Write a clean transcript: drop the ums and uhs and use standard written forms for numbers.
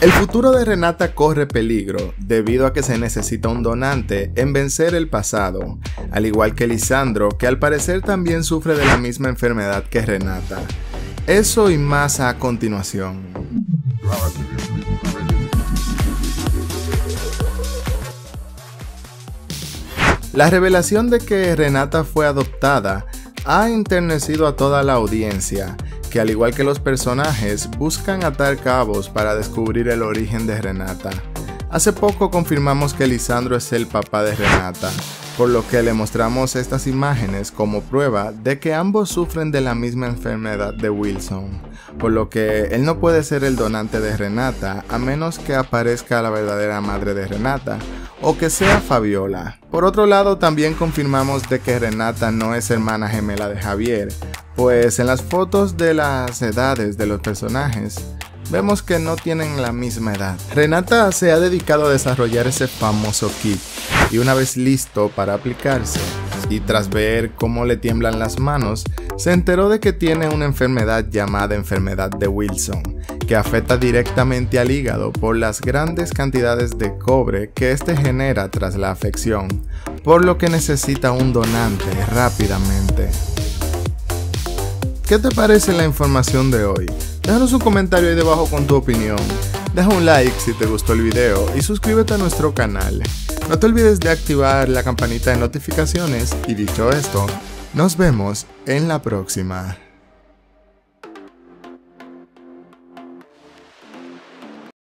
El futuro de Renata corre peligro debido a que se necesita un donante en Vencer el pasado, al igual que Lisandro, que al parecer también sufre de la misma enfermedad que Renata. Eso y más a continuación. La revelación de que Renata fue adoptada ha enternecido a toda la audiencia, que al igual que los personajes buscan atar cabos para descubrir el origen de Renata. Hace poco confirmamos que Lisandro es el papá de Renata, por lo que le mostramos estas imágenes como prueba de que ambos sufren de la misma enfermedad de Wilson, por lo que él no puede ser el donante de Renata a menos que aparezca la verdadera madre de Renata, o que sea Fabiola. Por otro lado, también confirmamos de que Renata no es hermana gemela de Javier, pues en las fotos de las edades de los personajes vemos que no tienen la misma edad. Renata se ha dedicado a desarrollar ese famoso kit, y una vez listo para aplicarse y tras ver cómo le tiemblan las manos, se enteró de que tiene una enfermedad llamada enfermedad de Wilson, que afecta directamente al hígado por las grandes cantidades de cobre que este genera tras la afección, por lo que necesita un donante rápidamente. ¿Qué te parece la información de hoy? Déjanos un comentario ahí debajo con tu opinión, deja un like si te gustó el video y suscríbete a nuestro canal. No te olvides de activar la campanita de notificaciones y dicho esto, nos vemos en la próxima.